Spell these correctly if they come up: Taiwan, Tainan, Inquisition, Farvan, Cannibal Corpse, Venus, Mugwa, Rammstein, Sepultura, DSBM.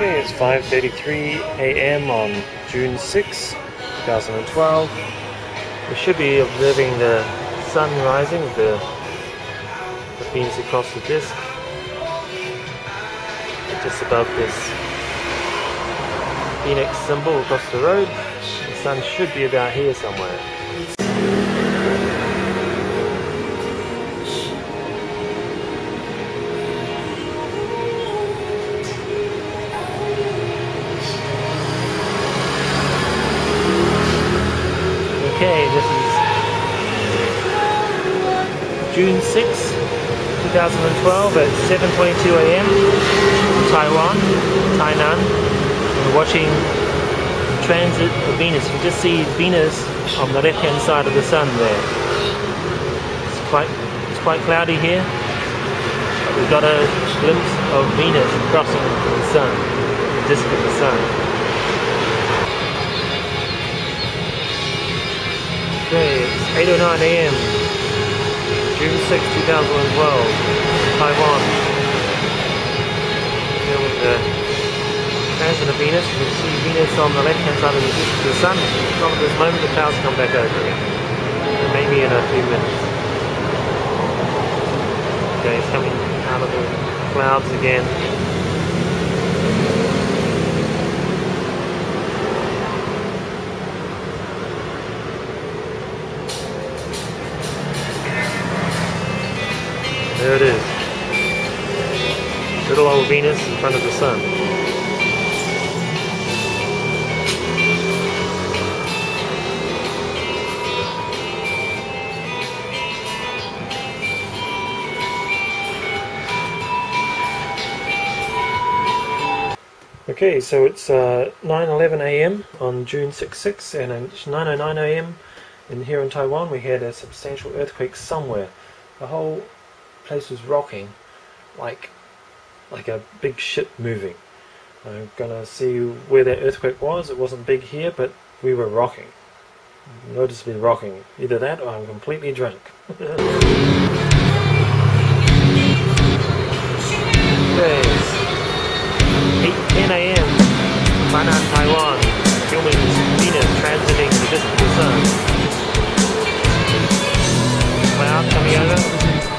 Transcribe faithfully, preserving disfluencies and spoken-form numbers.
Okay, it's five thirty-three a m on June sixth, two thousand twelve. We should be observing the sun rising with the, the Venus across the disk. Just above this Phoenix symbol across the road. The sun should be about here somewhere. Okay, this is June sixth, two thousand twelve at seven twenty-two a m Taiwan, Tainan. We're watching the transit of Venus. You can just see Venus on the left-hand side of the sun there. It's quite, it's quite cloudy here, but we've got a glimpse of Venus crossing the sun, the disk of the sun. Okay, it's eight oh nine a m June sixth, two thousand twelve, Taiwan. Here with the transit of Venus, you can see Venus on the left-hand side of the sun. From this moment, the clouds come back over again. Maybe in a few minutes. Okay, it's coming out of the clouds again. There it is. Little old Venus in front of the sun. Okay, so it's uh, nine eleven a m on June sixth, and it's nine oh nine a m and here in Taiwan we had a substantial earthquake somewhere. The whole place was rocking like like a big ship moving. I'm gonna see where that earthquake was. It wasn't big here, but we were rocking, noticeably rocking. Either that or I'm completely drunk. eight ten a m Tainan, Taiwan, filming Venus transiting the disk of the sun. Cloud coming over.